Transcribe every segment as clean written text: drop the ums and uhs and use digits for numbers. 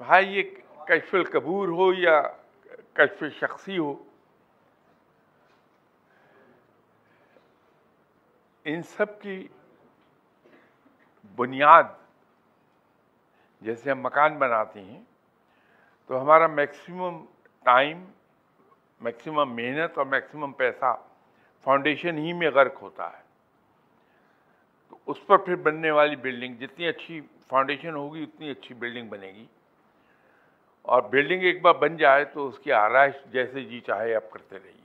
भाई ये कश्फ उल कबूर हो या कश्फ शख्सी हो, इन सब की बुनियाद जैसे हम मकान बनाते हैं तो हमारा मैक्सिमम टाइम, मैक्सिमम मेहनत और मैक्सिमम पैसा फाउंडेशन ही में गर्क होता है। तो उस पर फिर बनने वाली बिल्डिंग, जितनी अच्छी फाउंडेशन होगी उतनी अच्छी बिल्डिंग बनेगी, और बिल्डिंग एक बार बन जाए तो उसकी आराइश जैसे जी चाहे आप करते रहिए।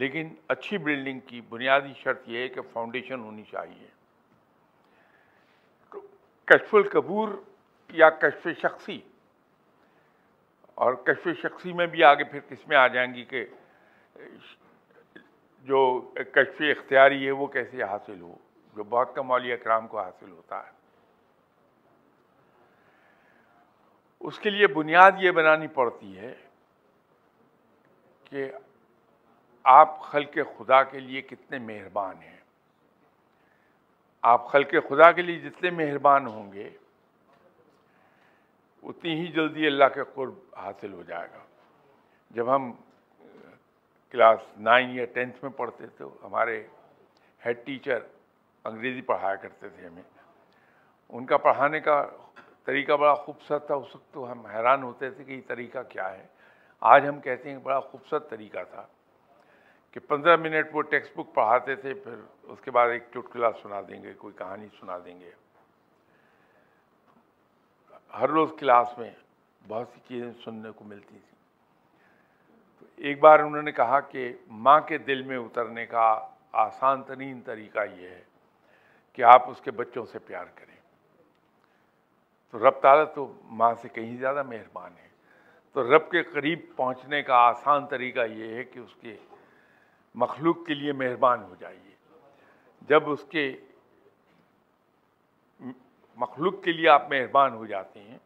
लेकिन अच्छी बिल्डिंग की बुनियादी शर्त यह है कि फाउंडेशन होनी चाहिए। तो कश्फ उल कबूर या कश्फ शख्सी, और कश्फ शख्सी में भी आगे फिर किस्में आ जाएंगी कि जो कश्फ इख्तियारी है वो कैसे हासिल हो, जो बहुत कम औलिया इकराम को हासिल होता है। उसके लिए बुनियाद ये बनानी पड़ती है कि आप खल्के खुदा के लिए कितने मेहरबान हैं। आप खल्के खुदा के लिए जितने मेहरबान होंगे उतनी ही जल्दी अल्लाह के कुर्ब हासिल हो जाएगा। जब हम क्लास 9 या 10th में पढ़ते थे, हमारे हेड टीचर अंग्रेज़ी पढ़ाया करते थे हमें। उनका पढ़ाने का तरीका बड़ा खूबसूरत था। उस वक्त तो हम हैरान होते थे कि ये तरीका क्या है। आज हम कहते हैं बड़ा खूबसूरत तरीका था कि 15 मिनट वो टेक्स्ट बुक पढ़ाते थे, फिर उसके बाद एक चुटकुला सुना देंगे, कोई कहानी सुना देंगे। हर रोज़ क्लास में बहुत सी चीज़ें सुनने को मिलती थी। तो एक बार उन्होंने कहा कि माँ के दिल में उतरने का आसान तरीन तरीका ये है कि आप उसके बच्चों से प्यार करें। तो रब ताला तो माँ से कहीं ज़्यादा मेहरबान है, तो रब के करीब पहुँचने का आसान तरीका ये है कि उसके मखलूक के लिए मेहरबान हो जाइए। जब उसके मखलूक के लिए आप मेहरबान हो जाते हैं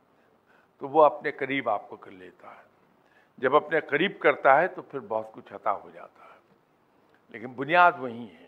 तो वो अपने करीब आपको कर लेता है। जब अपने करीब करता है तो फिर बहुत कुछ अता हो जाता है। लेकिन बुनियाद वही है।